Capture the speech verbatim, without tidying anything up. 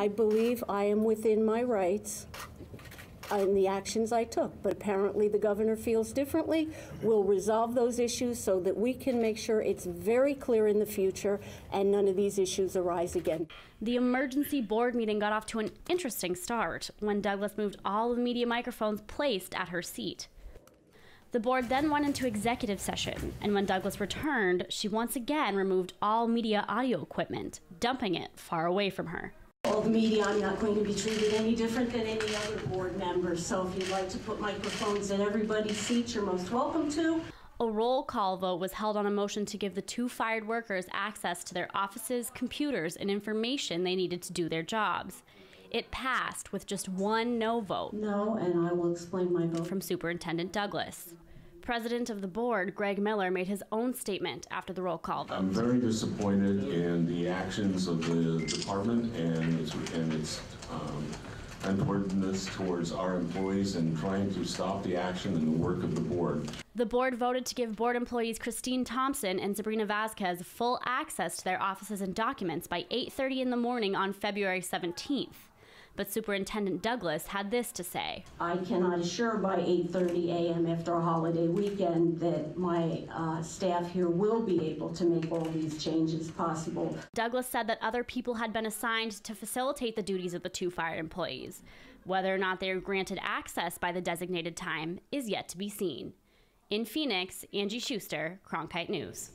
I believe I am within my rights in the actions I took, but apparently the governor feels differently. We'll resolve those issues so that we can make sure it's very clear in the future and none of these issues arise again. The emergency board meeting got off to an interesting start when Douglas moved all of the media microphones placed at her seat. The board then went into executive session, and when Douglas returned, she once again removed all media audio equipment, dumping it far away from her. All the media, I'm not going to be treated any different than any other board member, so if you'd like to put microphones in everybody's seats, you're most welcome to. A roll call vote was held on a motion to give the two fired workers access to their offices, computers, and information they needed to do their jobs. It passed with just one no vote. No, and I will explain my vote. From Superintendent Douglas. President of the board, Greg Miller, made his own statement after the roll call vote. I'm very disappointed in the actions of the department and its, and its um, unwardness towards our employees and trying to stop the action and the work of the board. The board voted to give board employees Christine Thompson and Sabrina Vazquez full access to their offices and documents by eight thirty in the morning on February seventeenth. But Superintendent Douglas had this to say. I cannot assure by eight thirty a m after a holiday weekend that my uh, staff here will be able to make all these changes possible. Douglas said that other people had been assigned to facilitate the duties of the two fired employees. Whether or not they are granted access by the designated time is yet to be seen. In Phoenix, Angie Schuster, Cronkite News.